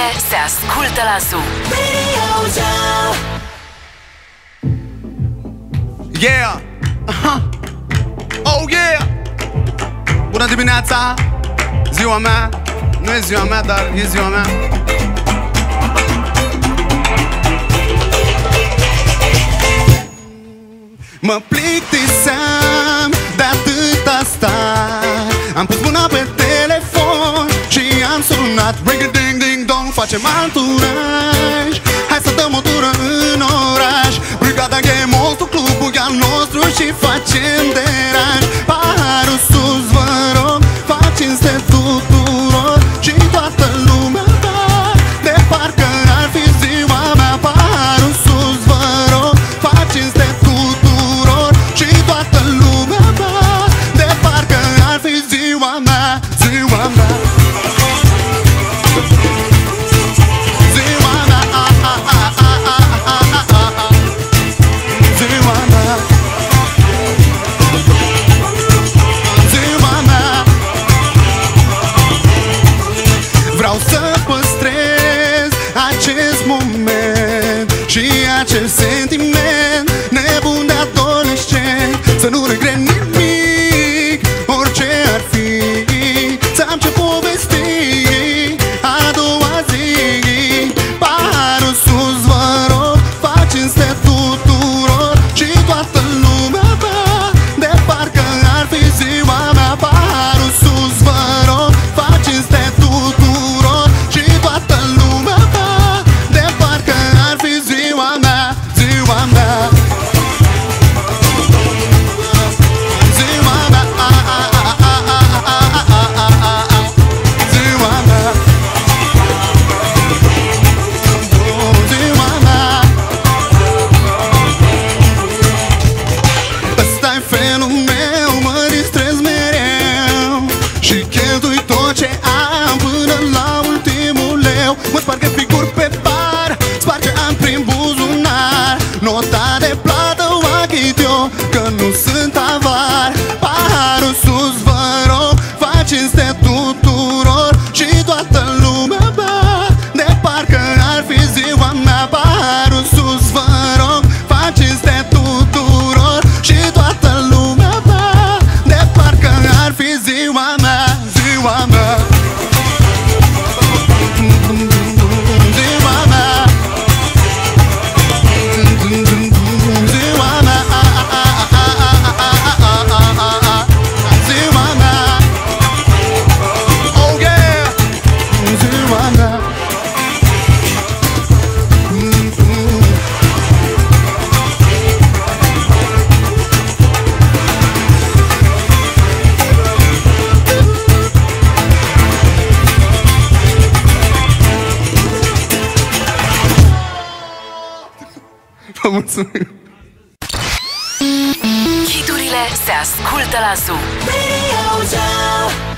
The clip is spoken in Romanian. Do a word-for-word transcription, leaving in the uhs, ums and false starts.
Știrile se ascultă la Z U. Yeah! Aha. Oh yeah! Bună dimineața! Ziua mea! Nu e ziua mea, dar e ziua mea. Mă plictiseam de atâta stai. Am pus mâna pe telefon și am sunat. Ring-a-ding-ding-dong, facem alt oraș. Hai să dăm o tură în oraș. Brigada Game Ons, clubul e al nostru și facem deraj. Paharul sus, vă rog, fac cinste tuturor și toată lumea ta, de parcă n-ar fi ziua mea. Paharul sus, vă rog, fac cinste tuturor și toată lumea ta, de parcă n-ar fi ziua mea. Ziua mea, ziua mea, a, a, a, a, a, a, a, a, a. Ziua mea, ziua mea. Vreau să păstrez acest moment și acest sentiment nebun de adolescent. Să nu regret nimic, orice ar fi. Să am ce povesti a doua zi. Paharul sus, vă rog, fac cinste tuturor și toată lumea ta, de parcă ar fi ziua mea. Paharul sus, vă rog, fac cinste tuturor și toată lumea ta, de parcă ar fi ziua mea. Ziua mea, ziua mea, a, a, a, a, a, a, a, a, a, a, a. Ziua mea, oh, ziua mea. Ăsta-i felul meu, mă distrez mereu și cheltui tot ce am până la ultimul leu. Mă spargă figuri pe bar, spargă am prin buzunar. Nota de plată o achit eu, că nu sunt avar. Paharul sus, vă rog, fac cinste tuturor și toată lumea mea, de parcă ar fi ziua mea. Paharul sus, vă rog, fac cinste tuturor și toată lumea mea, de parcă ar fi ziua mea. Ziua mea, ziua mea, ziua mea, a, a, a, a, a, a, a, a, a, a. Ziua mea, oh yeah, ziua mea. Vă mulțumim. Hiturile se ascultă la Z U.